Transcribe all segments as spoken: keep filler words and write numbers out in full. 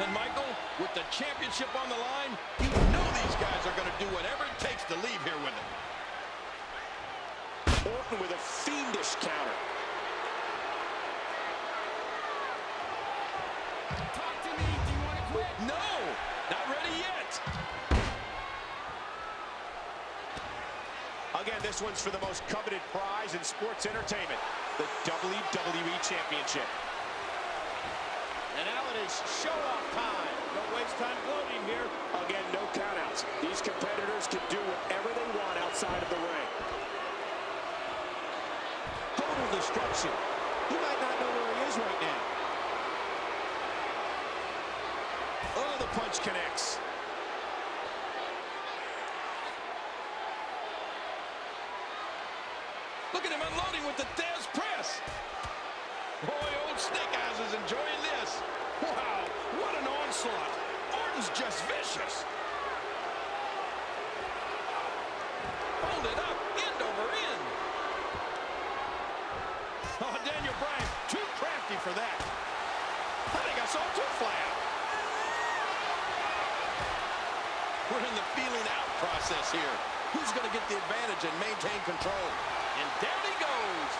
And Michael, with the championship on the line, you know these guys are going to do whatever it takes to leave here with it. Orton with a fiendish counter. Talk to me. Do you want to quit? No, not ready yet. Again, this one's for the most coveted prize in sports entertainment, the W W E Championship. And now it is show-off time. Don't waste time gloating here. Again, no countouts. These competitors can do whatever they want outside of the ring. Total destruction. You might not know where he is right now. Oh, the punch connects. Look at him unloading with the Dez Press. Boy, old Snake Eyes is enjoying this. Wow, what an onslaught. Orton's just vicious. Hold it up, end over end. Oh, Daniel Bryan, too crafty for that. I think I saw two fly out. We're in the feeling out process here. Who's going to get the advantage and maintain control? And there he goes.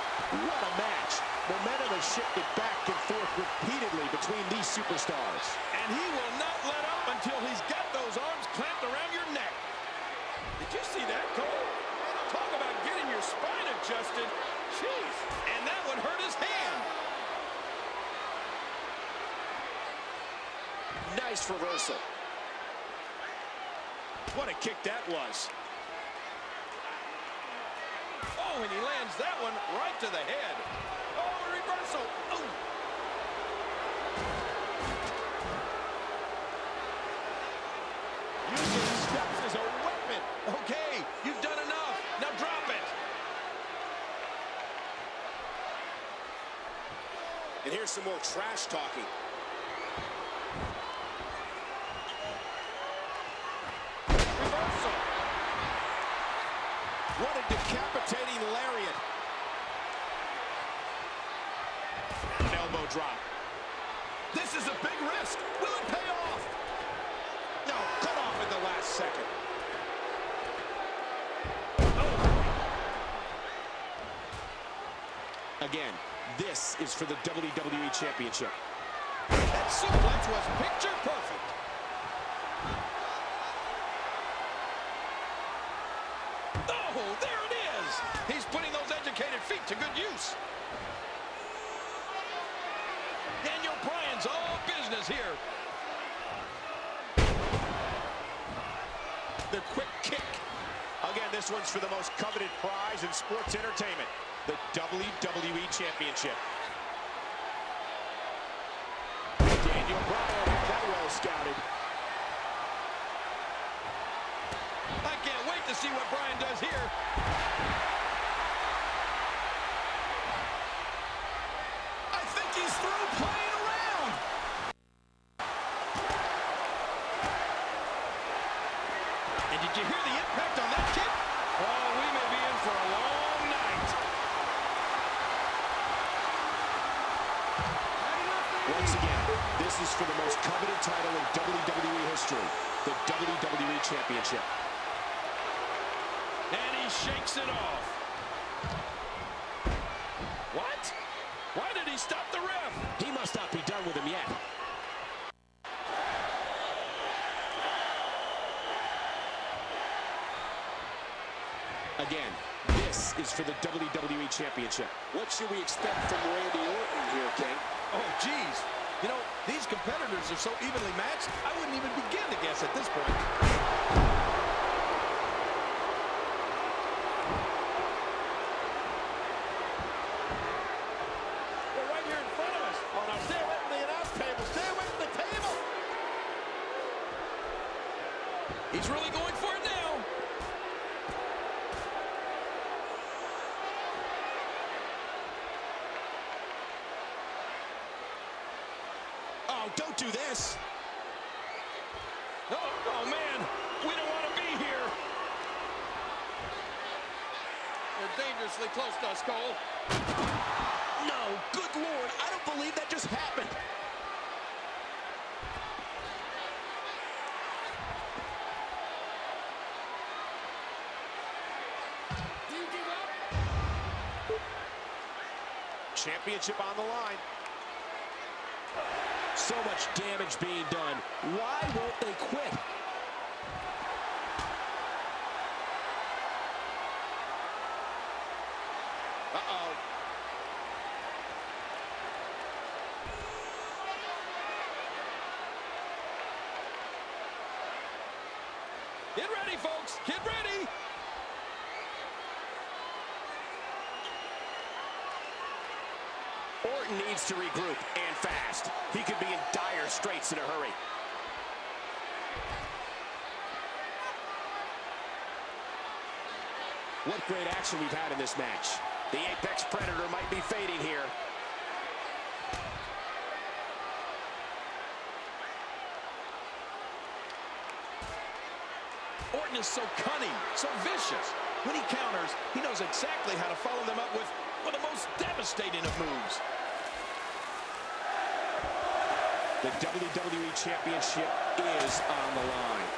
What a match. Momentum has shifted back and forth repeatedly between these superstars. And he will not let up until he's got those arms clamped around your neck. Did you see that, Cole? Talk about getting your spine adjusted. Jeez. And that one hurt his hand. Nice reversal. What a kick that was. Oh, and he lands that one right to the head. Oh, a reversal. Oh. Using the steps as a weapon. Okay, you've done enough. Now drop it. And here's some more trash talking. What a decapitating lariat. An elbow drop. This is a big risk. Will it pay off? No, cut off at the last second. Oh. Again, this is for the W W E Championship. That suplex was picture perfect. Oh, there it is. He's putting those educated feet to good use. Daniel Bryan's all business here. The quick kick. Again, this one's for the most coveted prize in sports entertainment, the W W E Championship. Daniel Bryan had that well scouted. I can't wait to see what Bryan does here. I think he's through playing around. And did you hear the impact on that kick? Oh, we may be in for a long night. Once again, this is for the most coveted title in W W E history, the W W E Championship. And he shakes it off. What? Why did he stop the ref? He must not be done with him yet. Again, this is for the W W E Championship. What should we expect from Randy Orton here, King? Oh, geez. You know, these competitors are so evenly matched, I wouldn't even begin to guess at this point. He's really going for it now. Oh, don't do this. Oh, oh man, we don't want to be here. They're dangerously close to us, Cole. No, good Lord, I don't believe that just happened. championship on the line. So much damage being done. Why won't they quit? Uh-oh. Get ready, folks. Get ready. Orton needs to regroup, and fast. He could be in dire straits in a hurry. What great action we've had in this match. The Apex Predator might be fading here. Orton is so cunning, so vicious. When he counters, he knows exactly how to follow them up with one of the most devastating of moves. The W W E Championship is on the line.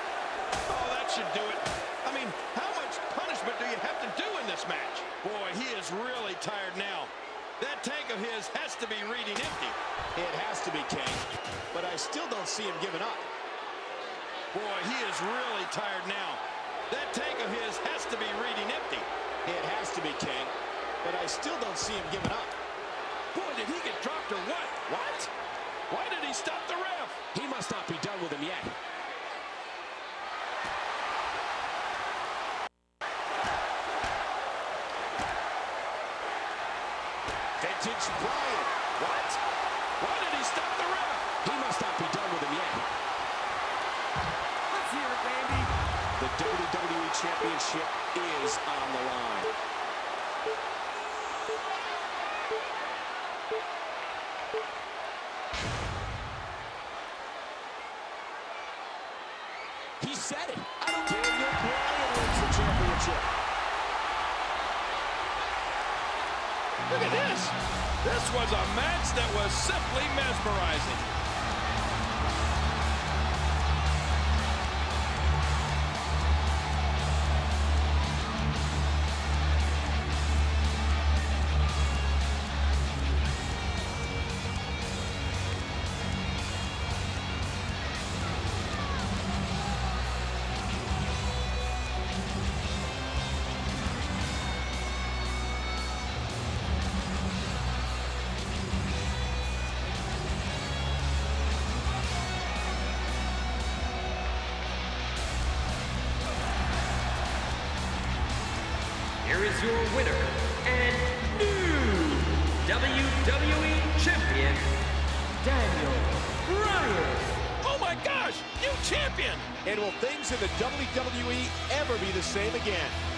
Oh, that should do it. I mean, how much punishment do you have to do in this match? Boy, he is really tired now. That tank of his has to be reading empty. It has to be, King, but I still don't see him giving up. Boy, he is really tired now. That tank of his has to be reading empty. It has to be, King, but I still don't see him giving up. Boy, did he get dropped or what? What? Why did he stop the ref? He must not be done with him yet. Vintage Bryan. What? Why did he stop the ref? He must not be done with him yet. Let's hear it, baby. The W W E Championship is on the line. He said it. Daniel Bryan wins the championship. Look at this. This was a match that was simply mesmerizing. Here is your winner and new W W E Champion, Daniel Bryan. Oh my gosh, new champion! And will things in the W W E ever be the same again?